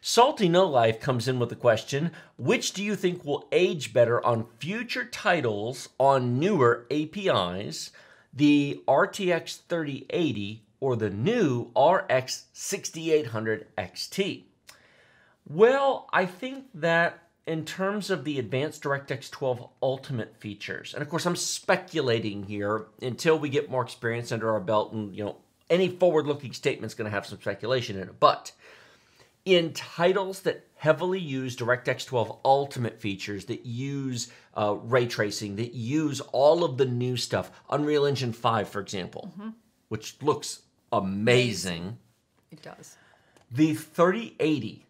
Salty No Life comes in with the question, which do you think will age better on future titles on newer APIs, the RTX 3080 or the new RX 6800 XT? Well, I think that in terms of the advanced DirectX 12 Ultimate features, and of course I'm speculating here until we get more experience under our belt, and you know, any forward-looking statement's gonna have some speculation in it, but in titles that heavily use DirectX 12 Ultimate features, that use ray tracing, that use all of the new stuff, Unreal Engine 5, for example, which looks amazing. It does. The 3080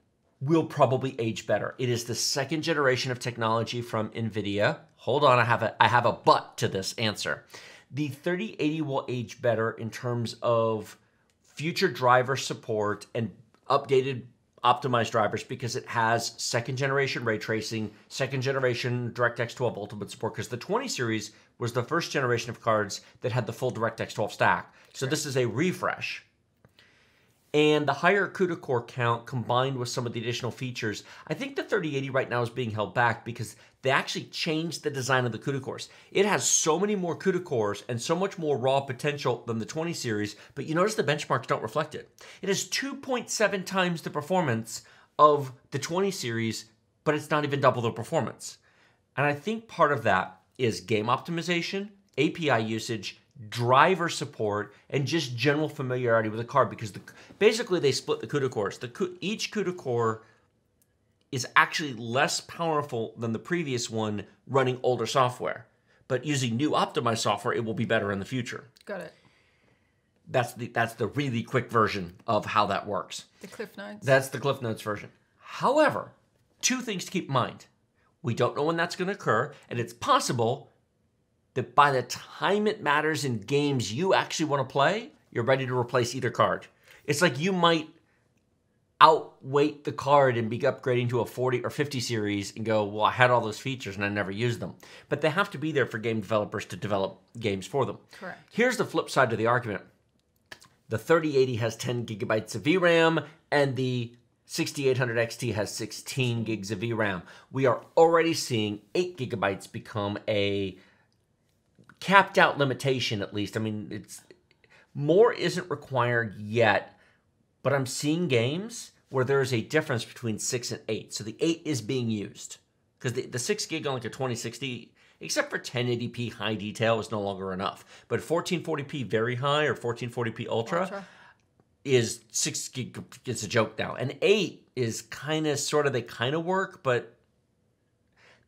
will probably age better. It is the second generation of technology from NVIDIA. Hold on, I have a but to this answer. The 3080 will age better in terms of future driver support and updated optimized drivers because it has second generation ray tracing, second generation DirectX 12 Ultimate support, because the 20 series was the first generation of cards that had the full DirectX 12 stack. So this is a refresh. And the higher CUDA core count combined with some of the additional features, I think the 3080 right now is being held back because they actually changed the design of the CUDA cores. It has so many more CUDA cores and so much more raw potential than the 20 series, but you notice the benchmarks don't reflect it. It has 2.7 times the performance of the 20 series, but it's not even double the performance. And I think part of that is game optimization, API usage, driver support, and just general familiarity with the card, because basically they split the CUDA cores. Each CUDA core is actually less powerful than the previous one running older software, but using new optimized software, it will be better in the future. Got it. That's the really quick version of how that works. The Cliff Notes. That's the Cliff Notes version. However, two things to keep in mind. We don't know when that's going to occur, and it's possible that by the time it matters in games you actually want to play, you're ready to replace either card. It's like you might outweight the card and be upgrading to a 40 or 50 series and go, well, I had all those features and I never used them. But they have to be there for game developers to develop games for them. Correct. Here's the flip side to the argument. The 3080 has 10 gigabytes of VRAM and the 6800 XT has 16 gigs of VRAM. We are already seeing 8 gigabytes become a capped out limitation, at least. I mean, it's more isn't required yet, but I'm seeing games where there is a difference between 6 and 8. So the 8 is being used because the 6 gig on like a 2060, except for 1080p high detail, is no longer enough. But 1440p very high or 1440p ultra is 6 gig. It's a joke now. And 8 is kind of sort of, they kind of work, but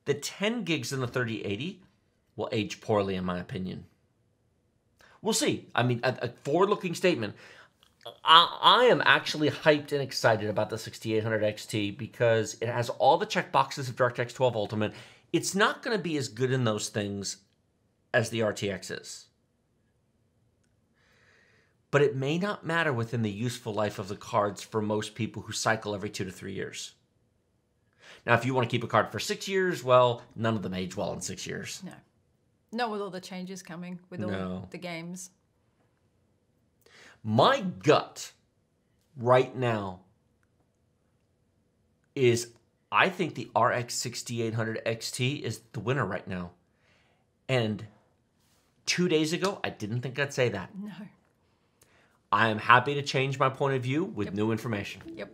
the 10 gigs in the 3080 will age poorly, in my opinion. We'll see. I mean, a forward-looking statement. I am actually hyped and excited about the 6800 XT because it has all the checkboxes of DirectX 12 Ultimate. It's not going to be as good in those things as the RTX is, but it may not matter within the useful life of the cards for most people who cycle every 2 to 3 years. Now, if you want to keep a card for 6 years, well, none of them age well in 6 years. No. Not with all the changes coming, with all the games. My gut right now is I think the RX 6800 XT is the winner right now. And 2 days ago, I didn't think I'd say that. No. I am happy to change my point of view with new information. Yep.